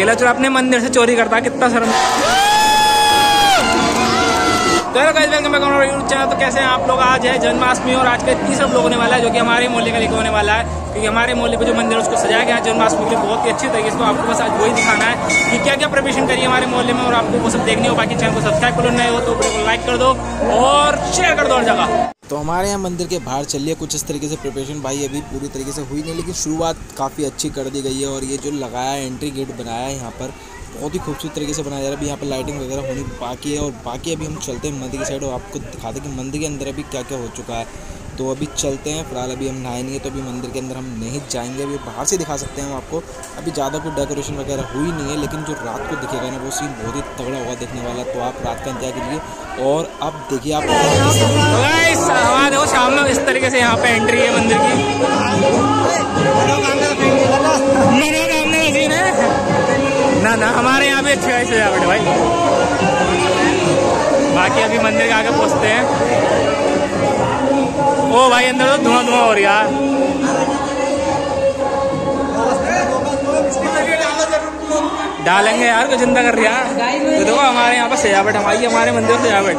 केला चोर अपने मंदिर से चोरी करता है, कितना शर्म। तो guys welcome back to our YouTube channel. तो कैसे हैं आप लोग? आज है जन्माष्टमी और आज का तीसरा ब्लॉग होने वाला है जो कि हमारे मोहल्ले का लेकर होने वाला है, क्योंकि हमारे मोहल्ले पे जो मंदिर है उसको सजाया गया है जन्माष्टमी के लिए बहुत ही अच्छे तरीके से। तो आपको बस आज वही दिखाना है कि क्या क्या प्रिपरेशन करिए हमारे मोहल्ले में, और आपको वो सब देखने हो। बाकी चैनल को सब्सक्राइब करो नए हो तो लाइक कर दो और शेयर कर दो हर जगह। तो हमारे यहाँ मंदिर के बाहर चलिए कुछ इस तरीके से प्रिपरेशन। भाई अभी पूरी तरीके से हुई नहीं, लेकिन शुरुआत काफ़ी अच्छी कर दी गई है। और ये जो लगाया एंट्री गेट बनाया है यहाँ पर, बहुत ही खूबसूरत तरीके से बनाया जा रहा है। अभी यहाँ पर लाइटिंग वगैरह होनी बाकी है। और बाकी अभी हम चलते हैं मंदिर की साइड और आपको दिखाते हैं कि मंदिर के अंदर अभी क्या क्या हो चुका है। तो अभी चलते हैं। फिलहाल अभी हम नहाएंगे तो अभी मंदिर के अंदर हम नहीं जाएंगे, अभी बाहर से दिखा सकते हैं आपको। अभी ज़्यादा कोई डेकोरेशन वगैरह हुई नहीं है, लेकिन जो रात को दिखेगा ना वो सीन बहुत ही तगड़ा होगा देखने वाला। तो आप रात का इंतजार कीजिए और अब देखिए आप शाम में इस तरीके से यहाँ पे एंट्री है मंदिर की। ना ना हमारे यहाँ भी अच्छी सजावट है भाई। बाकी अभी मंदिर के आगे पहुँचते हैं। ओ भाई अंदर तो धुआं धुआं हो रहा है, डालेंगे यार कुछ चिंता कर रहा है। तो देखो हमारे यहाँ पर सजावट, हमारी हमारे मंदिर में सजावट।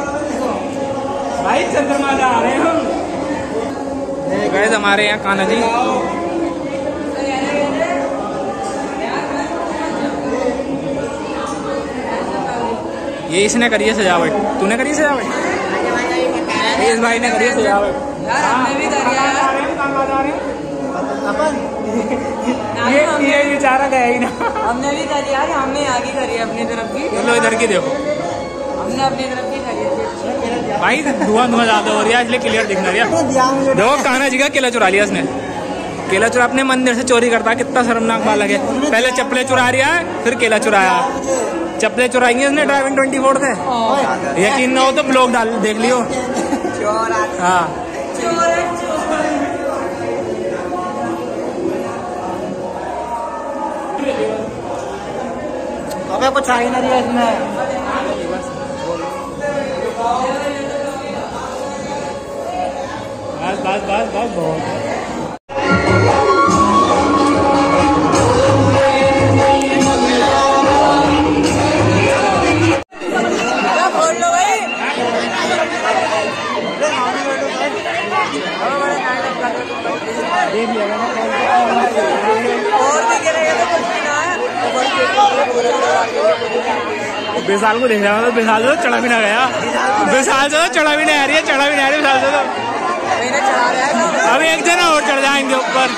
भाई चंद्रमाला आ रहे हैं हम। गए हमारे यहाँ कान्हा जी। ये इसने करी है सजावट, तूने करी सजावट, इस भाई ने करी है सजावट यार, हमने भी करी है। ये बेचारा गया ही ना, हमने भी करी यार, हमने आगे करी है अपनी तरफ की। चलो इधर की देखो, हमने अपनी तरफ की करी है। भाई धुआं धुआं ज्यादा हो रहा है इसलिए क्लियर दिखना रहा। देखो कान्हा जी का केला चुरा लिया इसने। केला चुरा अपने मंदिर से चोरी करता है, कितना शर्मनाक बालक है। पहले चप्पलें चुरा रहा है, फिर केला चुराया। चप्पलें चुराएंगे इसने ड्राइविंग 24 से, यकीन ना हो तो ब्लॉग डाल देख लियो। हाँ अबे कुछ आई ना दिया इसमें। बस बस बस बस बहुत बेसाल को देख रहा हूँ। बेसाल से चढ़ा भी ना गया, बेसाल से चढ़ा भी नहीं आ रही है, चढ़ा भी नहीं आ रही बेसाल से। तो अब एक जना और चढ़ जाएंगे ऊपर।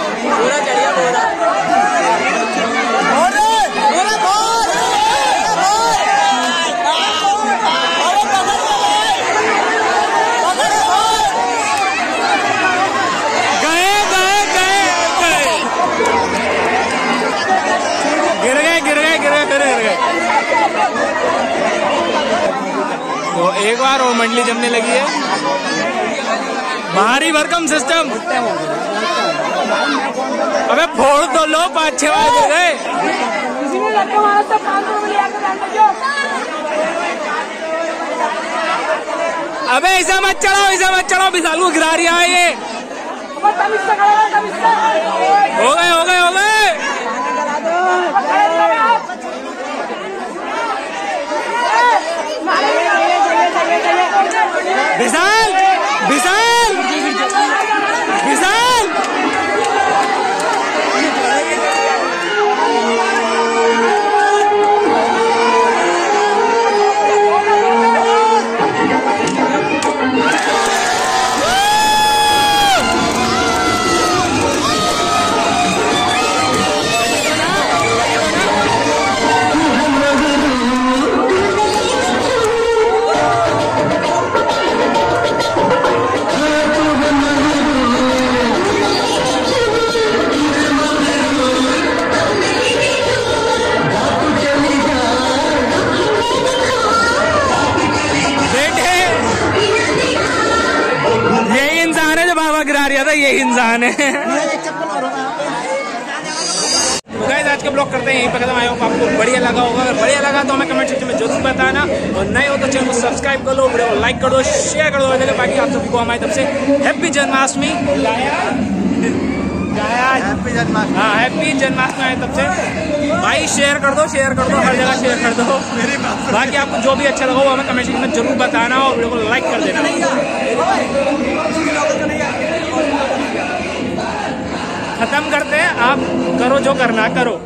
तो एक बार वो मंडली जमने लगी है। भारी भरकम सिस्टम। अबे फोड़ तो लो, 5-6 बार दे गए। अबे ऐसा मत चढ़ाओ, ऐसा मत चढ़ाओ, विशाल को गिरा रहा है ये। हो गए हो गए हो गए। विशाल विशाल विशाल इंसान है। गाइस आज का ब्लॉग करते हैं यहीं पर खत्म। आई होप आपको बढ़िया लगा होगा। अगर बढ़िया लगा तो हमें कमेंट सेक्शन में जरूर बताना, और नए हो तो चैनल को सब्सक्राइब कर लो, वीडियो को लाइक कर दो, शेयर कर दो। बाकी आप सभी को हमारी तरफ से हैप्पी जन्माष्टमी। हैप्पी जन्माष्टमी। हाँ हैप्पी जन्माष्टमी है तब से भाई, शेयर कर दो हर जगह शेयर कर दो मेरी बात। बाकी आपको जो भी अच्छा लगा वो हमें कमेंट सेक्शन में जरूर बताना और वीडियो को लाइक कर देना। खत्म करते हैं, आप करो जो करना करो।